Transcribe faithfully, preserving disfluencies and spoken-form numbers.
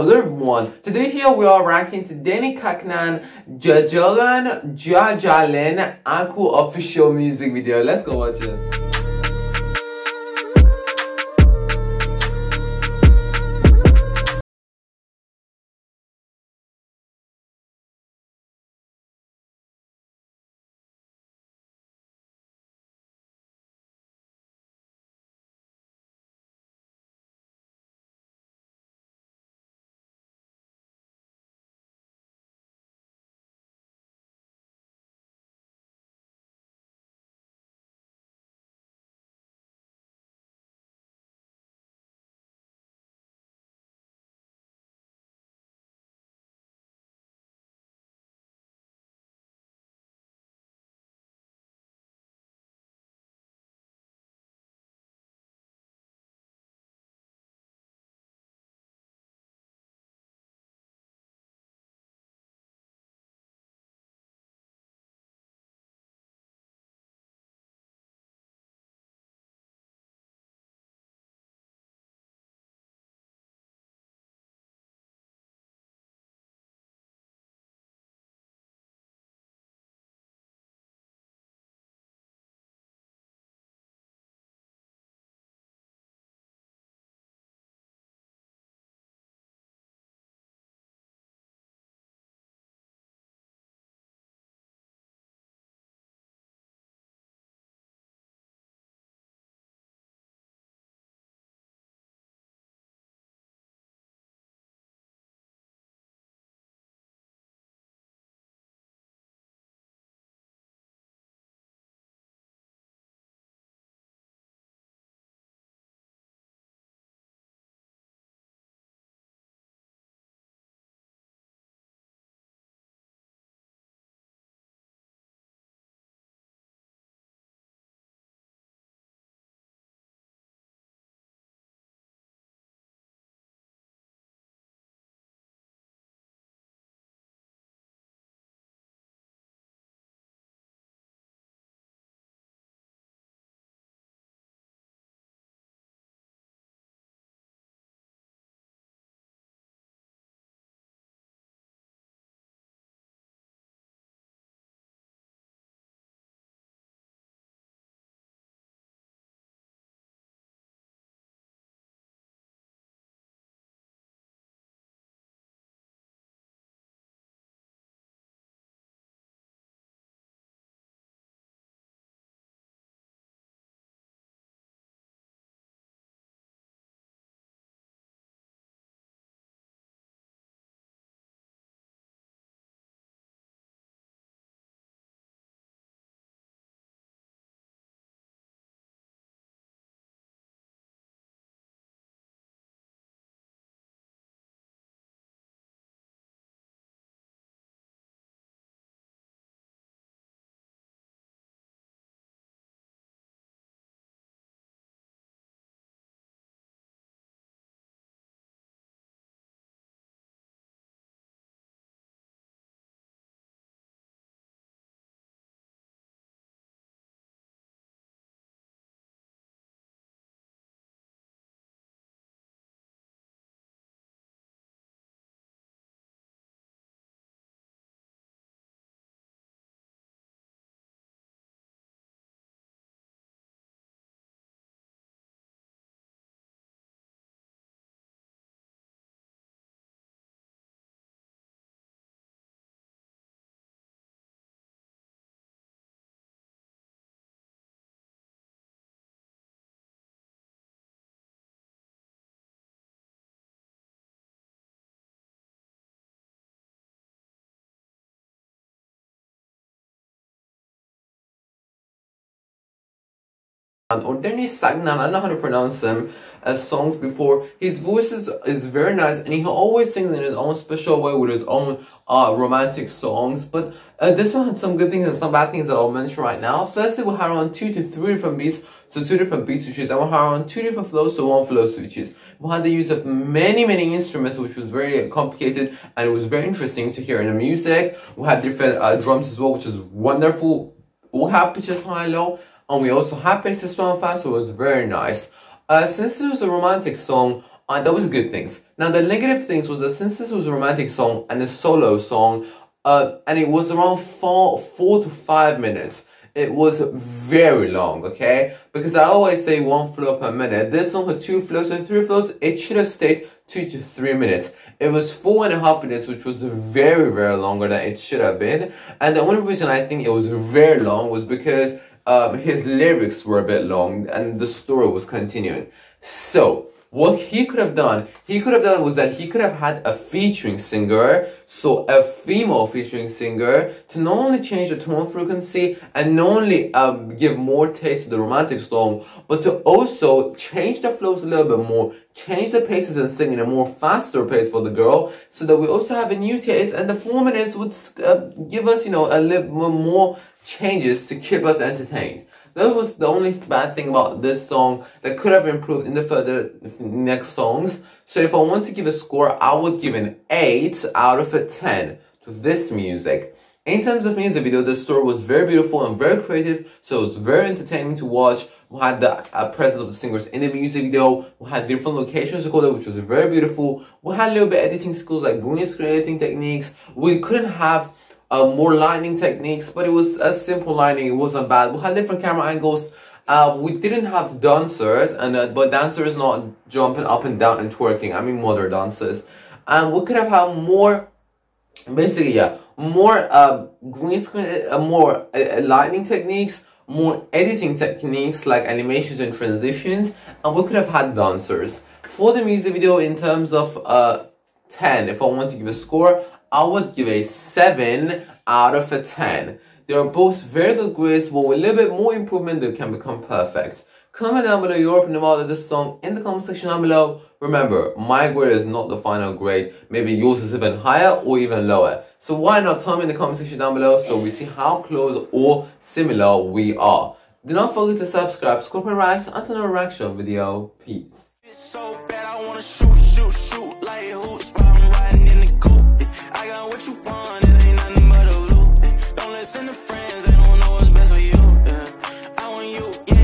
Hello everyone, today here we are reacting to Denny Caknan, Jajalen, Jajalen Aku official music video. Let's go watch it. Or Denny Caknan, I don't know how to pronounce him, as songs before. His voice is, is very nice, and he always sings in his own special way with his own uh, romantic songs. But uh, this one had some good things and some bad things that I'll mention right now. Firstly, we had around two to three different beats, so two different beat switches, and we had around two different flows, so one flow switches. We had the use of many, many instruments, which was very complicated, and it was very interesting to hear in the music. We had different uh, drums as well, which is wonderful. We had pitches high and low. And we also had pace slow and fast, so it was very nice. Uh, since it was a romantic song, and that was good things. Now the negative things was that since this was a romantic song and a solo song, uh, and it was around four, four to five minutes, it was very long, okay? Because I always say one flow per minute. This song had two flows and three flows. It should have stayed two to three minutes. It was four and a half minutes, which was very, very longer than it should have been. And the only reason I think it was very long was because um, his lyrics were a bit long and the story was continuing. So what he could have done, he could have done was that he could have had a featuring singer, so a female featuring singer, to not only change the tone frequency and not only um, give more taste to the romantic song, but to also change the flows a little bit more, change the paces and sing in a more faster pace for the girl, so that we also have a new taste, and the four minutes would uh, give us, you know, a little more changes to keep us entertained. That was the only bad thing about this song that could have improved in the further next songs. So if I want to give a score, I would give an eight out of a ten to this music. In terms of music video, the story was very beautiful and very creative, so it was very entertaining to watch. We had the uh, presence of the singers in the music video. We had different locations recorded, which was very beautiful. We had a little bit of editing skills like green screen editing techniques. We couldn't have Uh, more lighting techniques, but it was a simple lighting, it wasn't bad. We had different camera angles. Uh, we didn't have dancers, and uh, but dancers not jumping up and down and twerking. I mean modern dancers. And um, we could have had more, basically, yeah, more uh, green screen, uh, more uh, lighting techniques, more editing techniques like animations and transitions, and we could have had dancers. For the music video, in terms of uh, ten, if I want to give a score, I would give a seven out of a ten. They are both very good grades, but with a little bit more improvement, they can become perfect. Comment down below your opinion about this song in the comment section down below. Remember, my grade is not the final grade. Maybe yours is even higher or even lower. So why not tell me in the comment section down below so we see how close or similar we are. Do not forget to subscribe, Scorpio Reacts, and another reaction video. Peace. It's so bad, I wanna shoot, shoot, shoot like hoops while I'm riding in the coupe. I got what you want, it ain't nothing but a loop. Don't listen to friends, they don't know what's best for you. Yeah. I want you, yeah.